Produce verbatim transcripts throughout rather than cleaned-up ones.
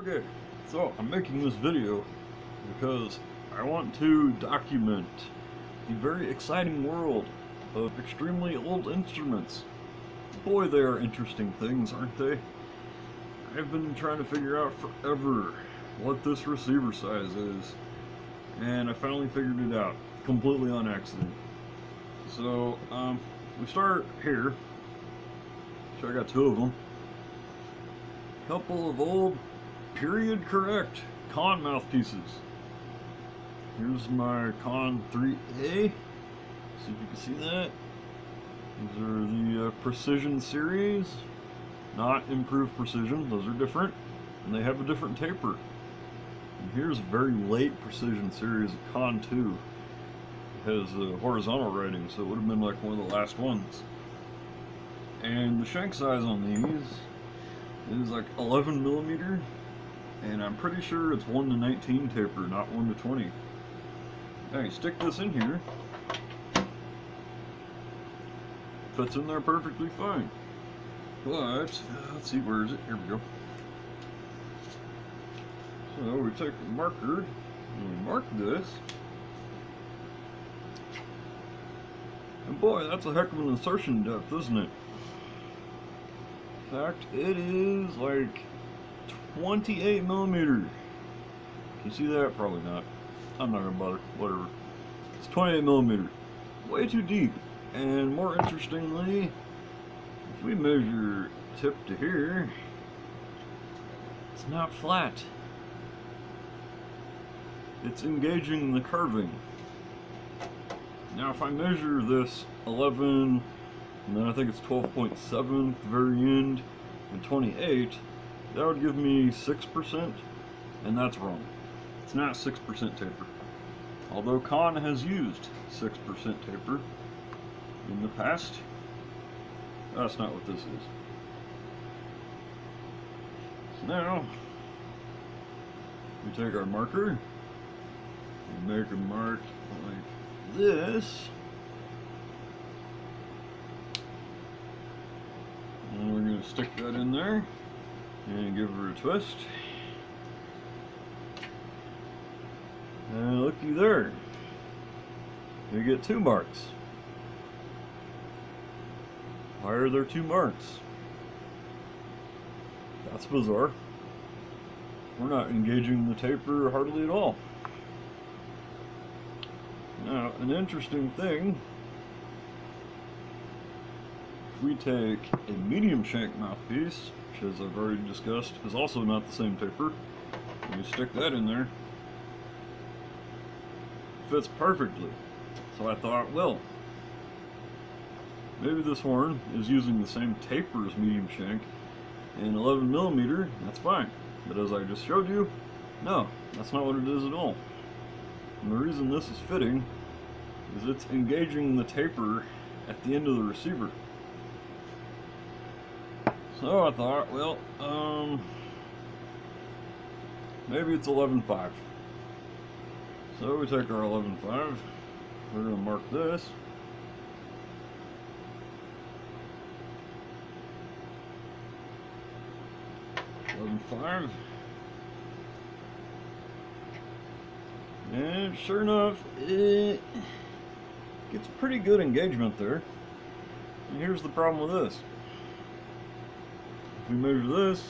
Okay, so I'm making this video because I want to document the very exciting world of extremely old instruments. Boy, they are interesting things, aren't they? I've been trying to figure out forever what this receiver size is, and I finally figured it out, completely on accident. So, um, we start here, so I got two of them. A couple of old period correct Conn mouthpieces. Here's my Conn three A, see if you can see that. These are the uh, Precision series, not Improved Precision, those are different, and they have a different taper. And here's a very late Precision series of Conn two. It has a horizontal writing, so it would have been like one of the last ones. And the shank size on these is like eleven millimeter. And I'm pretty sure it's one to nineteen taper, not one to twenty. Now you stick this in here. Fits in there perfectly fine. But, let's see, where is it? Here we go. So we take the marker, and we mark this. And boy, that's a heck of an insertion depth, isn't it? In fact, it is like twenty-eight millimeter. Can you see that? Probably not. I'm not gonna bother. Whatever. It's twenty-eight millimeter. Way too deep. And more interestingly, if we measure tip to here, it's not flat. It's engaging the curving. Now, if I measure this eleven, and then I think it's twelve point seven at the very end, and twenty-eight. That would give me six percent, and that's wrong. It's not six percent taper. Although Conn has used six percent taper in the past, that's not what this is. So now, we take our marker, we make a mark like this, and we're going to stick that in there. And give her a twist. And looky there. You get two marks. Why are there two marks? That's bizarre. We're not engaging the taper hardly at all. Now, an interesting thing. If we take a medium shank mouthpiece, which, as I've already discussed, is also not the same taper, and you stick that in there, fits perfectly. So I thought, well, maybe this horn is using the same taper as medium shank in eleven millimeter, that's fine. But as I just showed you, no, that's not what it is at all. And the reason this is fitting is it's engaging the taper at the end of the receiver. So I thought, well, um, maybe it's eleven point five. So we take our eleven point five, we're going to mark this. eleven point five. And sure enough, it gets pretty good engagement there. And here's the problem with this. We measure this,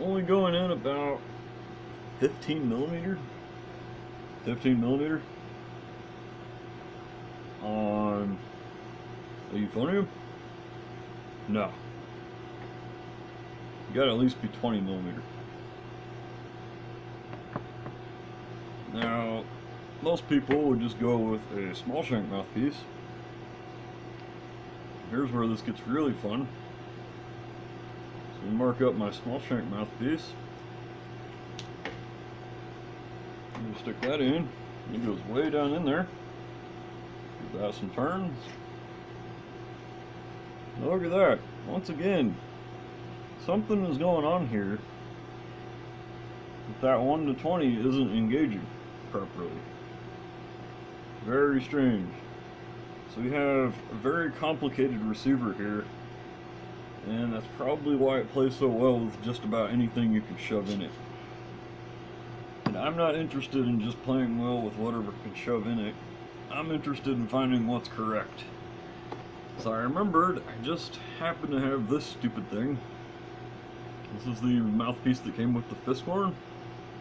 only going in about fifteen millimeter on a euphonium. No, you gotta at least be twenty millimeter. Now, most people would just go with a small shank mouthpiece. Here's where this gets really fun. And mark up my small shank mouthpiece. You stick that in. It goes way down in there. Give that some turns. Now look at that. Once again, something is going on here. But that one to twenty isn't engaging properly. Very strange. So we have a very complicated receiver here. and that's probably why it plays so well with just about anything you can shove in it. And I'm not interested in just playing well with whatever can shove in it. I'm interested in finding what's correct. So I remembered, I just happened to have this stupid thing. This is the mouthpiece that came with the Fiscorn,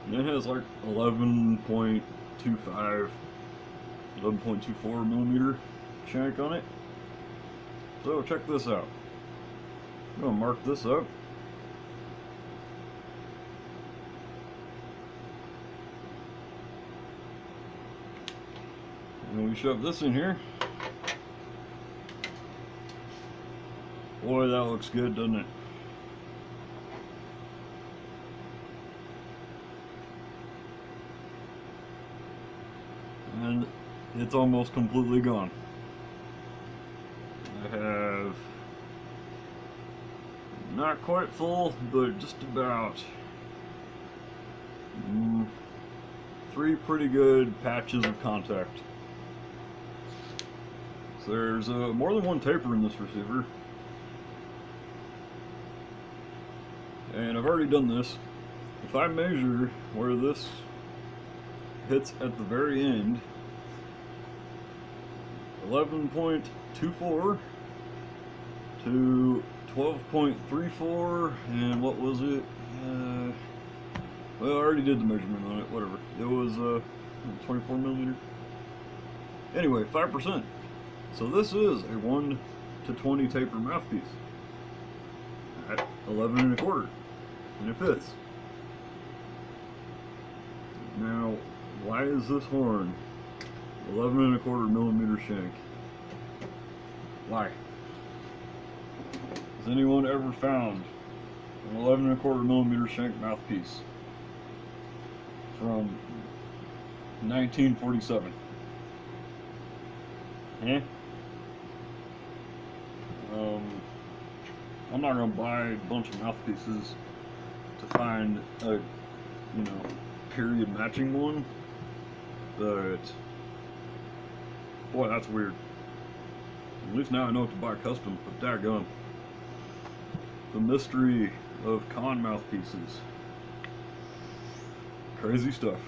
and it has like eleven point two five, eleven point two four millimeter shank on it. So check this out. I'm gonna mark this up. And we shove this in here. Boy, that looks good, doesn't it? And it's almost completely gone. I have not quite full, but just about mm, three pretty good patches of contact. So there's uh, more than one taper in this receiver. And I've already done this. If I measure where this hits at the very end, eleven point two four to twelve point three four, and what was it? Uh, well, I already did the measurement on it, whatever. It was uh, twenty-four millimeter. Anyway, five percent. So this is a one to twenty taper mouthpiece at eleven and a quarter. And it fits. Now, why is this horn eleven and a quarter millimeter shank? Why? Has anyone ever found an eleven and a quarter millimeter shank mouthpiece from nineteen forty-seven? Eh? Um, I'm not gonna buy a bunch of mouthpieces to find a, you know, period matching one, but boy, that's weird. At least now I know what to buy custom, but daggone. The mystery of Conn mouthpieces. Crazy stuff.